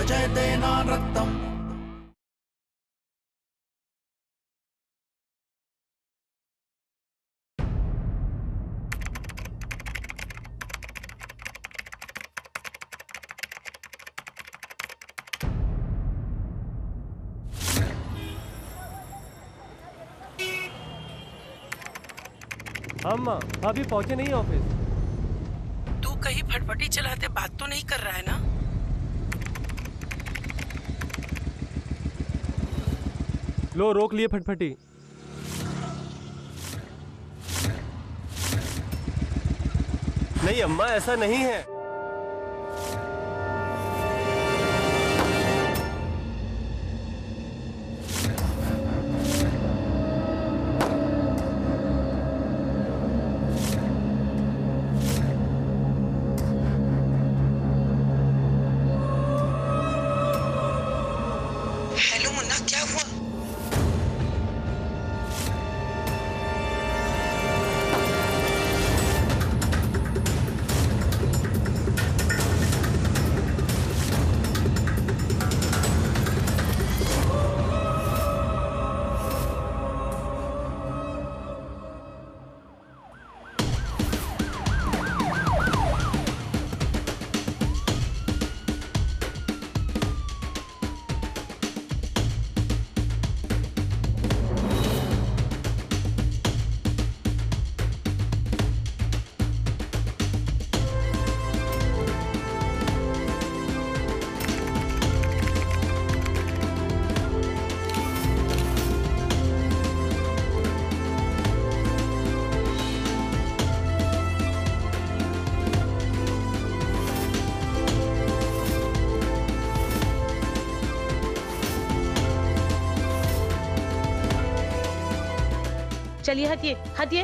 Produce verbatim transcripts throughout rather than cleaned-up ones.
विजय देना रत्तम। अम्मा अभी पहुंचे नहीं ऑफिस। तू कहीं फटफटी चलाते बात तो नहीं कर रहा है ना? लो रोक लिए फटफटी। नहीं अम्मा ऐसा नहीं है। चलिए हटिए हटिए।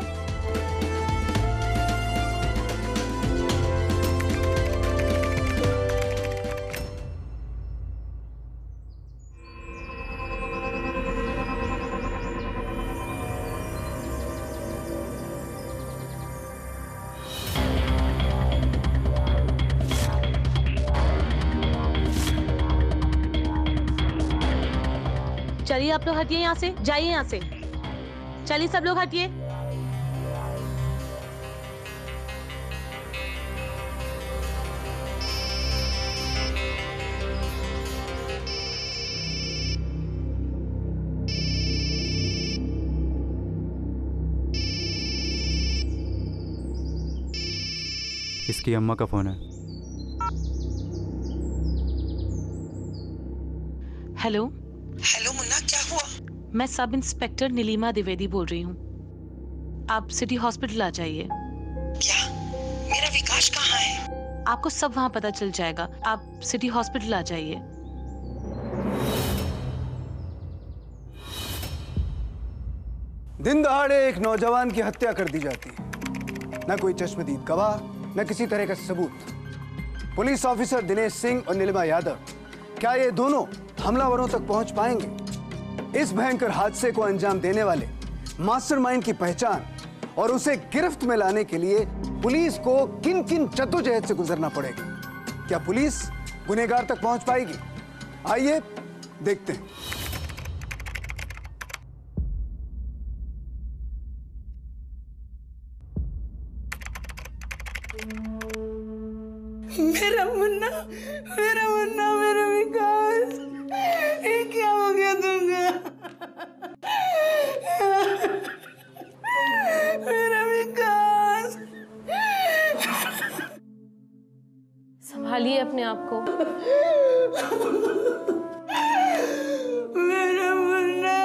चलिए आप लोग हटिए यहाँ से, जाइए यहाँ से। चलिए सब लोग हटिए। इसकी अम्मा का फोन है। हेलो हेलो मुन्ना, क्या हुआ? मैं सब इंस्पेक्टर नीलिमा द्विवेदी बोल रही हूँ। आप सिटी हॉस्पिटल आ जाइए। क्या? मेरा विकास कहाँ है? आपको सब वहाँ पता चल जाएगा। आप सिटी हॉस्पिटल आ जाइए। दिन दहाड़े एक नौजवान की हत्या कर दी जाती है। न कोई चश्मदीद गवाह, न किसी तरह का सबूत। पुलिस ऑफिसर दिनेश सिंह और नीलिमा यादव, क्या ये दोनों हमलावरों तक पहुँच पाएंगे? इस भयंकर हादसे को अंजाम देने वाले मास्टरमाइंड की पहचान और उसे गिरफ्त में लाने के लिए पुलिस को किन किन जद्दोजहद से गुजरना पड़ेगा? क्या पुलिस गुनहगार तक पहुंच पाएगी? आइए देखते हैं। मेरा मुन्ना, मेरा मुन्ना, मेरा विकास, ये क्या हो गया तुमको? मेरा विकास, संभालिए अपने आप को। मेरा मुन्ना,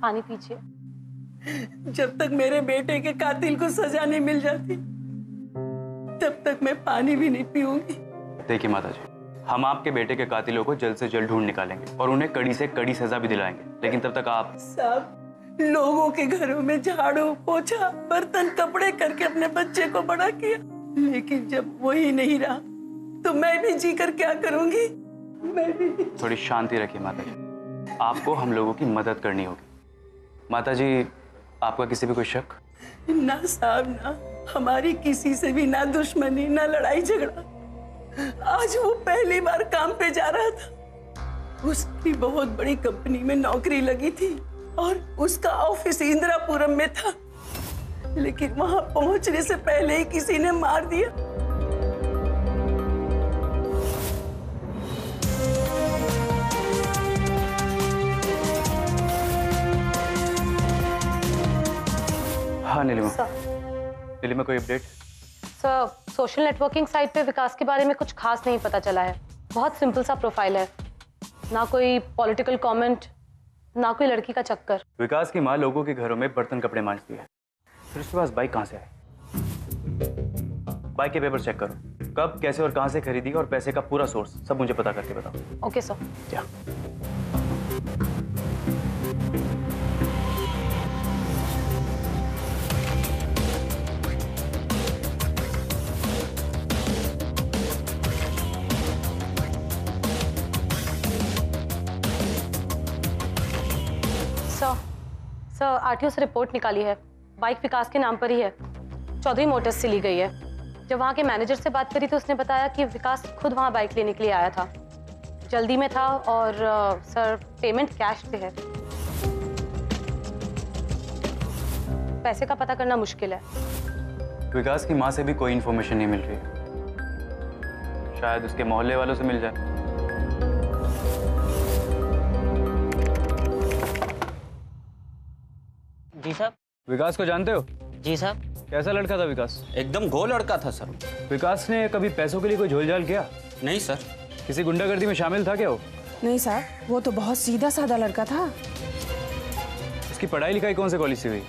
पानी पीछे। जब तक मेरे बेटे के कातिल को सजा नहीं मिल जाती, तब तक मैं पानी भी नहीं पीऊंगी। देखिए माताजी, हम आपके बेटे के कातिलों को जल्द से जल्द ढूंढ निकालेंगे और उन्हें कड़ी से कड़ी सजा भी दिलाएंगे। लेकिन तब तक आप साहब, लोगों के घरों में झाड़ू, पोछा, बर्तन, कपड़े करके अपने बच्चे को बड़ा किया, लेकिन जब वो ही नहीं रहा तो मैं भी जी कर क्या करूंगी? मैं भी। थोड़ी शांति रखिए माताजी, आपको हम लोगों की मदद करनी होगी। माताजी, आपका किसी भी कोई शक? ना साहब ना, हमारी किसी से भी ना दुश्मनी ना लड़ाई झगड़ा। आज वो पहली बार काम पे जा रहा था, उसकी बहुत बड़ी कंपनी में नौकरी लगी थी और उसका ऑफिस इंदिरापुरम में था, लेकिन वहां पहुंचने से पहले ही किसी ने मार दिया। हाँ नीलिमा, नीलिमा कोई update? Sir, social networking site पे विकास के बारे में कुछ खास नहीं पता चला है। बहुत सिंपल सा प्रोफाइल है, ना कोई पॉलिटिकल कमेंट, ना कोई लड़की का चक्कर। विकास की माँ लोगों के घरों में बर्तन कपड़े मांजती है, फिर उसके पास बाइक कहाँ से आई? बाइक के पेपर चेक करो, कब कैसे और कहाँ से खरीदी और पैसे का पूरा सोर्स सब मुझे पता करके बताओ। Okay sir. क्या सर, आरटीओ से रिपोर्ट निकाली है, बाइक विकास के नाम पर ही है, चौधरी मोटर्स से ली गई है। जब वहाँ के मैनेजर से बात करी तो उसने बताया कि विकास खुद वहाँ बाइक लेने के लिए आया था, जल्दी में था और सर पेमेंट कैश पे है, पैसे का पता करना मुश्किल है। विकास की माँ से भी कोई इन्फॉर्मेशन नहीं मिल रही है, शायद उसके मोहल्ले वालों से मिल जाए। जी साहब। विकास को जानते हो? जी साहब। कैसा लड़का था विकास? एकदम गो लड़का था सर। विकास ने कभी पैसों के लिए कोई झोलझाल किया? नहीं सर। किसी गुंडागर्दी में शामिल था क्या वो? नहीं साहब, वो तो बहुत सीधा साधा लड़का था। उसकी पढ़ाई लिखाई कौन से कॉलेज से हुई?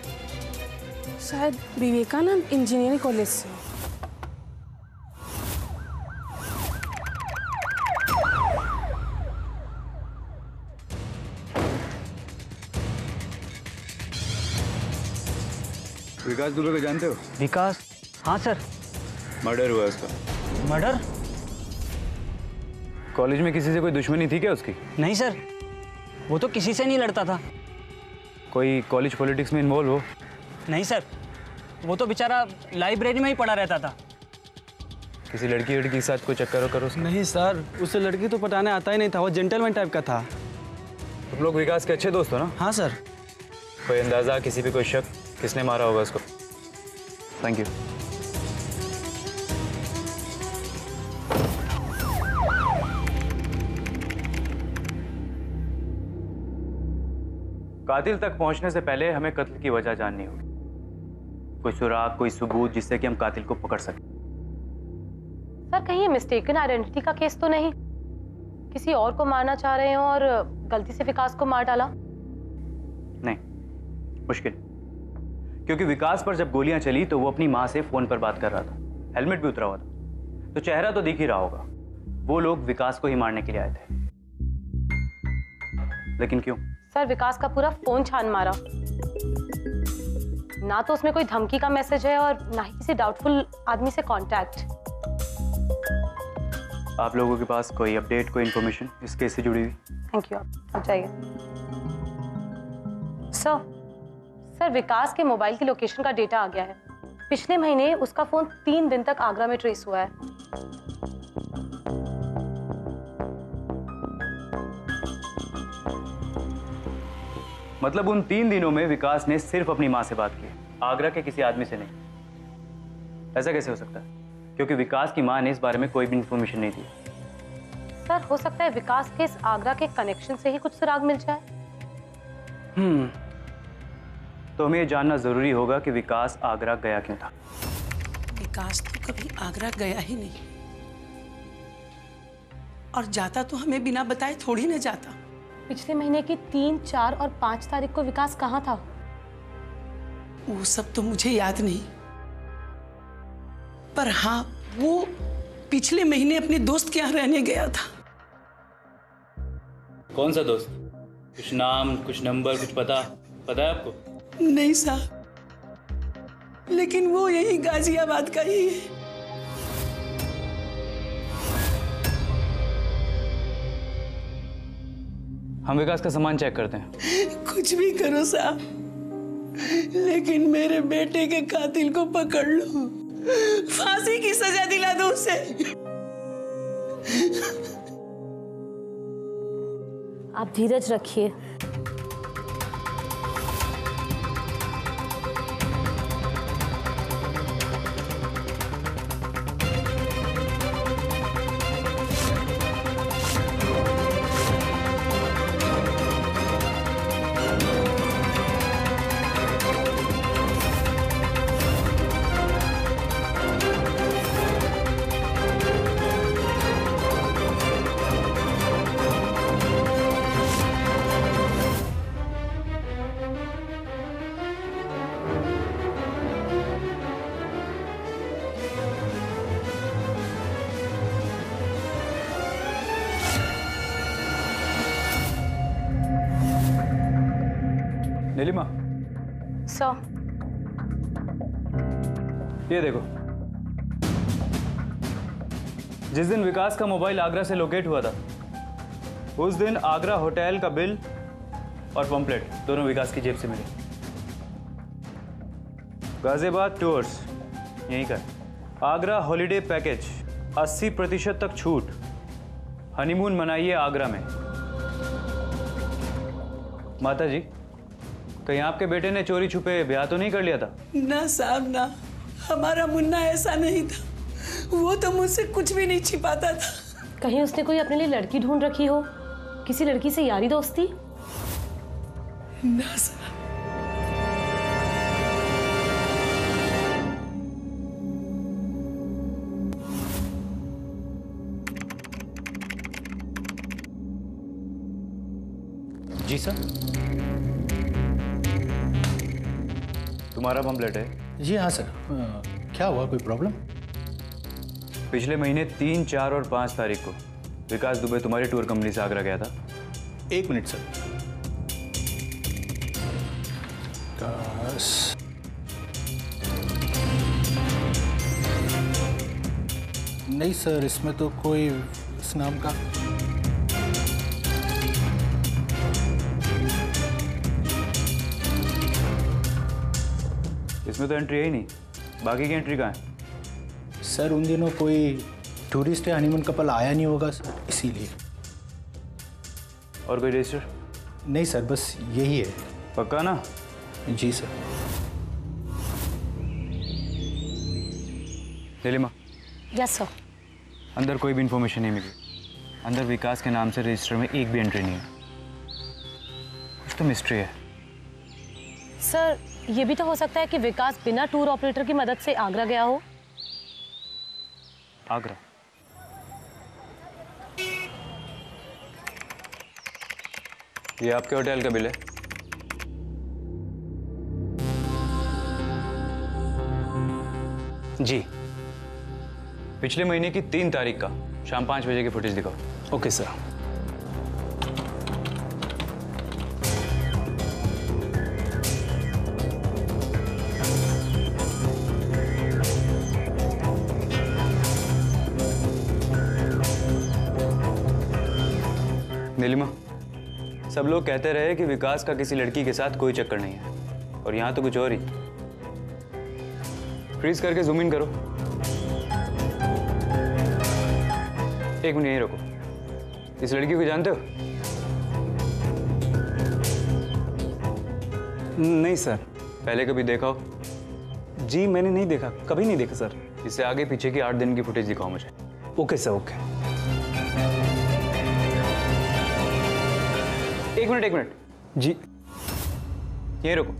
शायद विवेकानंद इंजीनियरिंग कॉलेज से। विकास दुबे को जानते हो? विकास? हाँ सर। मर्डर हुआ उसका। मर्डर? कॉलेज में किसी से कोई दुश्मनी थी क्या उसकी? नहीं सर, वो तो किसी से नहीं लड़ता था। कोई कॉलेज पॉलिटिक्स में इन्वॉल्व हो? नहीं सर, वो तो बेचारा लाइब्रेरी में ही पढ़ा रहता था। किसी लड़की लड़की के साथ कोई चक्कर वक्कर उसका? नहीं सर, उससे लड़की तो पटाने आता ही नहीं था, वो जेंटलमैन टाइप का था। तुम लोग विकास के अच्छे दोस्त हो ना? हाँ सर। कोई अंदाजा, किसी पे कोई शक, किसने मारा होगा उसको? Thank you. कातिल तक पहुंचने से पहले हमें कत्ल की वजह जाननी होगी, कोई सुराग, कोई सबूत जिससे कि हम कातिल को पकड़ सकें। सर कहीं ये मिस्टेकन आइडेंटिटी का केस तो नहीं? किसी और को मारना चाह रहे हो और गलती से विकास को मार डाला? नहीं, मुश्किल, क्योंकि विकास पर जब गोलियां चली तो वो अपनी माँ से फोन पर बात कर रहा था, हेलमेट भी उतरा हुआ था, तो चेहरा तो दिख ही रहा होगा। वो लोग विकास को ही मारने के लिए आए थे, लेकिन क्यों? सर विकास का पूरा फोन छान मारा, ना तो उसमें कोई धमकी का मैसेज है और ना ही किसी डाउटफुल आदमी से कांटेक्ट। आप लोगों के पास कोई अपडेट, कोई इन्फॉर्मेशन इस केस से जुड़ी हुई? थैंक यू, आप जाइए। सर सर विकास के मोबाइल की लोकेशन का डेटा आ गया है। पिछले महीने उसका फोन तीन दिन तक आगरा में ट्रेस हुआ है। मतलब उन तीन दिनों में विकास ने सिर्फ अपनी माँ से बात की, आगरा के किसी आदमी से नहीं। ऐसा कैसे हो सकता है? क्योंकि विकास की माँ ने इस बारे में कोई भी इंफॉर्मेशन नहीं दी। सर हो सकता है विकास के इस आगरा के कनेक्शन से ही कुछ सुराग मिल जाए। हम्म, तो हमें ये जानना जरूरी होगा कि विकास आगरा गया क्यों था। विकास तो कभी आगरा गया ही नहीं, और जाता तो हमें बिना बताए थोड़ी ना जाता। पिछले महीने की तीन, चार और पांच तारीख को विकास कहाँ था? वो सब तो मुझे याद नहीं, पर हाँ वो पिछले महीने अपने दोस्त के यहाँ रहने गया था। कौन सा दोस्त? कुछ नाम, कुछ नंबर, कुछ पता पता है आपको? नहीं साहब, लेकिन वो यही गाजियाबाद का ही है। हम विकास का सामान चेक करते हैं। कुछ भी करो साहब, लेकिन मेरे बेटे के कातिल को पकड़ लो, फांसी की सजा दिला दो उसे। आप धीरज रखिए। नीलिमा, सर ये देखो, जिस दिन विकास का मोबाइल आगरा से लोकेट हुआ था उस दिन आगरा होटल का बिल और पंपलेट दोनों विकास की जेब से मिले। गाजियाबाद टूर्स यहीं का आगरा हॉलीडे पैकेज अस्सी प्रतिशत तक छूट, हनीमून मनाइए आगरा में। माता जी, कहीं आपके बेटे ने चोरी छुपे ब्याह तो नहीं कर लिया था? ना साहब ना, हमारा मुन्ना ऐसा नहीं था, वो तो मुझसे कुछ भी नहीं छिपाता था। कहीं उसने कोई अपने लिए लड़की ढूंढ रखी हो, किसी लड़की से यारी दोस्ती? ना साहब। जी सर, तुम्हारा पंपलेट है? जी हाँ सर। आ, क्या हुआ, कोई प्रॉब्लम? पिछले महीने तीन, चार और पाँच तारीख को विकास दुबे तुम्हारी टूर कंपनी से आगरा गया था। एक मिनट सर। नहीं सर, इसमें तो कोई इस नाम का इसमें तो एंट्री है ही नहीं। बाकी की एंट्री कहाँ है? सर उन दिनों कोई टूरिस्ट या हनीमून कपल आया नहीं होगा सर, इसीलिए। और कोई रजिस्टर? नहीं सर, बस यही है। पक्का ना? जी सर। नीलिमा। Yes sir. अंदर कोई भी इंफॉर्मेशन नहीं मिली, अंदर विकास के नाम से रजिस्टर में एक भी एंट्री नहीं है। कुछ तो मिस्ट्री है सर। ये भी तो हो सकता है कि विकास बिना टूर ऑपरेटर की मदद से आगरा गया हो। आगरा? ये आपके होटल का बिल है। जी, पिछले महीने की तीन तारीख का शाम पाँच बजे की फुटेज दिखाओ। Okay sir. नीलिमा, सब लोग कहते रहे कि विकास का किसी लड़की के साथ कोई चक्कर नहीं है, और यहाँ तो कुछ और ही। फ्रीज करके जूम इन करो। एक मिनट यहीं रुको। इस लड़की को जानते हो? नहीं सर। पहले कभी देखा हो? जी मैंने नहीं देखा, कभी नहीं देखा सर। इससे आगे पीछे की आठ दिन की फुटेज दिखाओ मुझे। Okay sir, okay. एक मिनट, एक मिनट। जी ये रुको,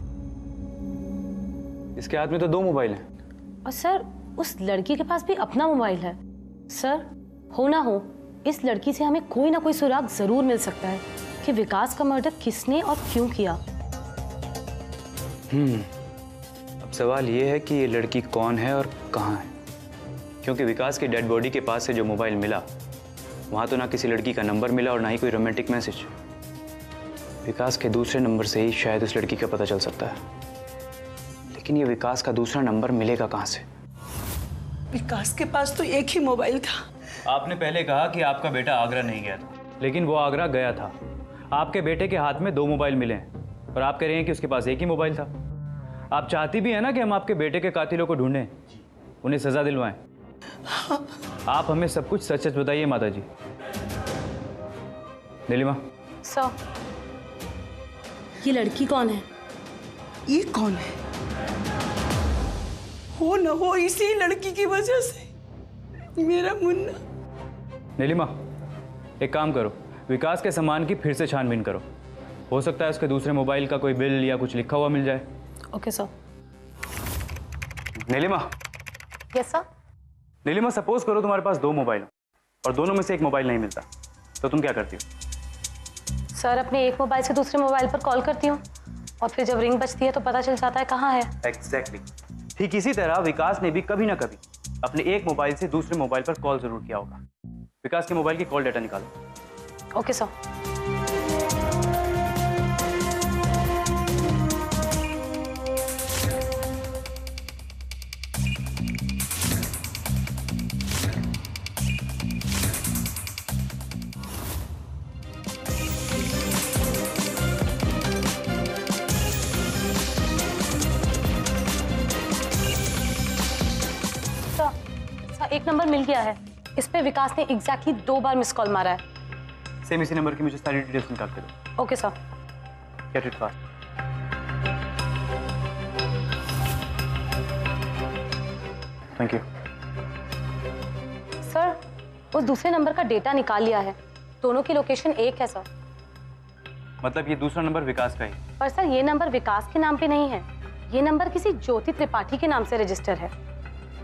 इसके हाथ में तो दो मोबाइल हैं। और सर उस लड़की के पास भी अपना मोबाइल है। सर हो ना हो, इस लड़की से हमें कोई ना कोई सुराग जरूर मिल सकता है कि विकास का मर्डर किसने और क्यों किया। हम्म, अब सवाल ये है कि ये लड़की कौन है और कहाँ है, क्योंकि विकास की डेड बॉडी के पास से जो मोबाइल मिला वहाँ तो ना किसी लड़की का नंबर मिला और ना ही कोई रोमांटिक मैसेज। विकास के दूसरे नंबर से ही शायद उस लड़की का पता चल सकता है, लेकिन ये विकास का दूसरा नंबर मिलेगा कहाँ से? विकास के पास तो एक ही मोबाइल था। आपने पहले कहा कि आपका बेटा आगरा नहीं गया था, लेकिन वो आगरा गया था। आपके बेटे के हाथ में दो मोबाइल मिले हैं और आप कह रहे हैं कि उसके पास एक ही मोबाइल था। आप चाहती भी हैं ना कि हम आपके बेटे के कातिलों को ढूंढें, उन्हें सजा दिलवाएं। हाँ। आप हमें सब कुछ सच सच बताइए माता जी। नीलिमा। सर, ये लड़की कौन है? ये कौन है? हो न हो इसी लड़की की वजह से मेरा मुन्ना। नीलिमा, एक काम करो, विकास के सामान की फिर से छानबीन करो, हो सकता है उसके दूसरे मोबाइल का कोई बिल या कुछ लिखा हुआ मिल जाए। Okay sir. Neelima. Yes sir. Neelima, suppose करो तुम्हारे पास दो मोबाइल हो और दोनों में से एक मोबाइल नहीं मिलता, तो तुम क्या करती हो? सर, अपने एक मोबाइल से दूसरे मोबाइल पर कॉल करती हूँ और फिर जब रिंग बजती है तो पता चल जाता है कहाँ है। एग्जैक्टली। ठीक इसी तरह विकास ने भी कभी ना कभी अपने एक मोबाइल से दूसरे मोबाइल पर कॉल जरूर किया होगा। विकास के मोबाइल की कॉल डाटा निकालो। Okay sir. एक नंबर मिल गया है, इस पे विकास ने एग्जैक्टली दो बार मिस कॉल मारा है। सेम इसी नंबर की मुझे सारी डिटेल्स निकाल के दो। Okay sir. Get it fast. Thank you. Sir, उस दूसरे नंबर का डेटा निकाल लिया है, दोनों की लोकेशन एक है सर। मतलब ये दूसरा नंबर विकास का ही? पर सर, ये नंबर विकास के नाम पे नहीं है, ये नंबर किसी ज्योति त्रिपाठी के नाम से रजिस्टर है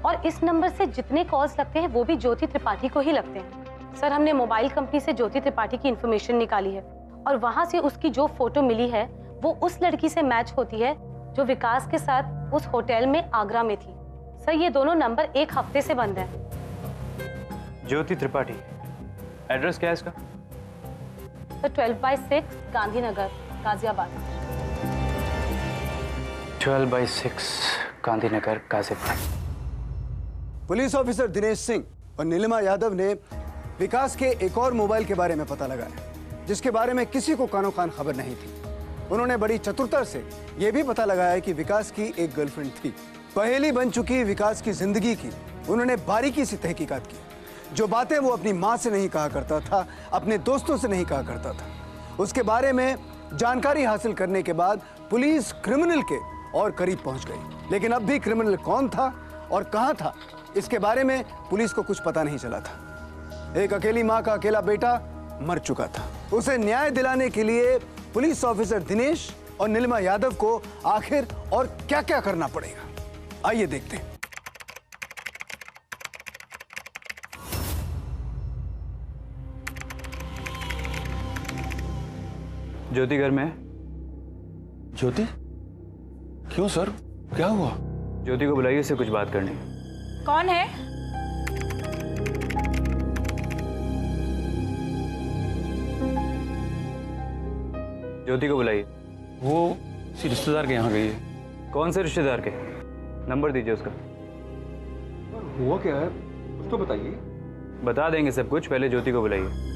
और इस नंबर से जितने कॉल्स लगते हैं वो भी ज्योति त्रिपाठी को ही लगते हैं। सर, हमने मोबाइल कंपनी से ज्योति त्रिपाठी की इन्फॉर्मेशन निकाली है और वहाँ से उसकी जो फोटो मिली है वो उस लड़की से मैच होती है जो विकास के साथ उस होटल में आगरा में थी। सर, ये दोनों नंबर एक हफ्ते से बंद है। ज्योति त्रिपाठी, एड्रेस क्या है इसका? Sir, twelve by six Gandhinagar, Ghaziabad. Twelve by six Gandhinagar, Ghaziabad. Police officer Dinesh Singh और नीलिमा यादव ने विकास के एक और मोबाइल के बारे में पता लगाया जिसके बारे में किसी को कानो कान खबर नहीं थी। उन्होंने बड़ी चतुरता से यह भी पता लगाया कि विकास की एक गर्लफ्रेंड थी। पहेली बन चुकी विकास की जिंदगी की उन्होंने बारीकी से तहकीकात की। जो बातें वो अपनी माँ से नहीं कहा करता था, अपने दोस्तों से नहीं कहा करता था, उसके बारे में जानकारी हासिल करने के बाद पुलिस क्रिमिनल के और करीब पहुँच गई। लेकिन अब भी क्रिमिनल कौन था और कहाँ था इसके बारे में पुलिस को कुछ पता नहीं चला था। एक अकेली मां का अकेला बेटा मर चुका था। उसे न्याय दिलाने के लिए पुलिस ऑफिसर दिनेश और नीलिमा यादव को आखिर और क्या क्या करना पड़ेगा, आइए देखते हैं। ज्योति घर में? ज्योति? क्यों सर, क्या हुआ? ज्योति को बुलाइए, उससे कुछ बात करनी है। कौन है? ज्योति को बुलाइए। वो किसी रिश्तेदार के यहाँ गई है। कौन से रिश्तेदार के? नंबर दीजिए उसका। पर हुआ क्या है कुछ तो बताइए। बता देंगे सब कुछ, पहले ज्योति को बुलाइए।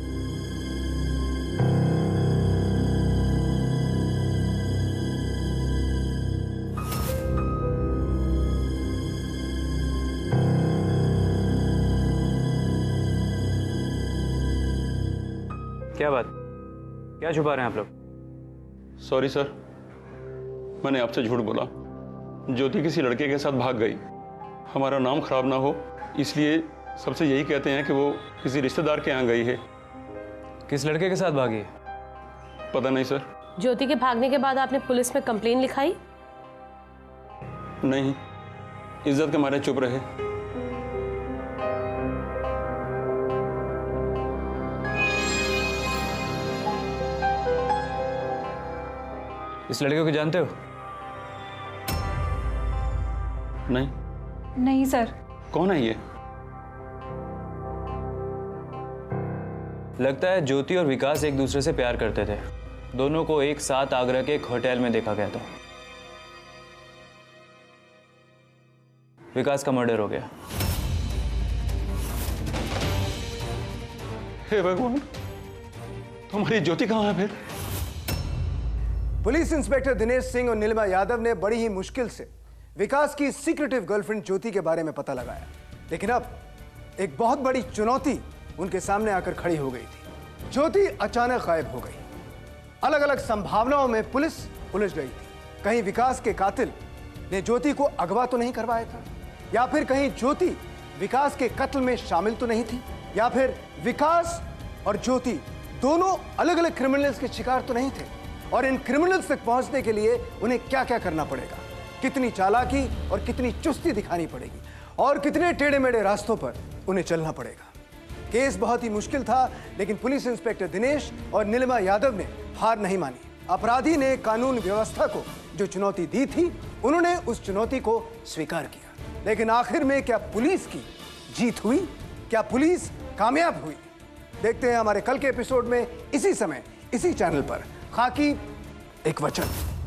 क्या बात, क्या छुपा रहे हैं आप लोग? सॉरी सर, मैंने आपसे झूठ बोला। ज्योति किसी लड़के के साथ भाग गई। हमारा नाम खराब ना हो इसलिए सबसे यही कहते हैं कि वो किसी रिश्तेदार के यहाँ गई है। किस लड़के के साथ भागी है? पता नहीं सर। ज्योति के भागने के बाद आपने पुलिस में कंप्लेन लिखाई? नहीं, इज्जत के मारे चुप रहे। इस लड़के को जानते हो? नहीं। नहीं सर। कौन है ये? लगता है ज्योति और विकास एक दूसरे से प्यार करते थे। दोनों को एक साथ आगरा के एक होटल में देखा गया था। विकास का मर्डर हो गया। हे भगवान, तुम्हारी ज्योति कहाँ है फिर? पुलिस इंस्पेक्टर दिनेश सिंह और नीलिमा यादव ने बड़ी ही मुश्किल से विकास की सीक्रेटिव गर्लफ्रेंड ज्योति के बारे में पता लगाया, लेकिन अब एक बहुत बड़ी चुनौती उनके सामने आकर खड़ी हो गई थी। ज्योति अचानक गायब हो गई। अलग अलग संभावनाओं में पुलिस उलझ गई थी। कहीं विकास के कातिल ने ज्योति को अगवा तो नहीं करवाया था, या फिर कहीं ज्योति विकास के कत्ल में शामिल तो नहीं थी, या फिर विकास और ज्योति दोनों अलग अलग क्रिमिनल्स के शिकार तो नहीं थे, और इन क्रिमिनल्स तक पहुंचने के लिए उन्हें क्या क्या करना पड़ेगा, कितनी चालाकी और कितनी चुस्ती दिखानी पड़ेगी, और कितने टेढ़े मेढ़े रास्तों पर उन्हें चलना पड़ेगा। केस बहुत ही मुश्किल था, लेकिन पुलिस इंस्पेक्टर दिनेश और नीलिमा यादव ने हार नहीं मानी। अपराधी ने कानून व्यवस्था को जो चुनौती दी थी, उन्होंने उस चुनौती को स्वीकार किया। लेकिन आखिर में क्या पुलिस की जीत हुई? क्या पुलिस कामयाब हुई? देखते हैं हमारे कल के एपिसोड में, इसी समय, इसी चैनल पर। खाकी एक वचन।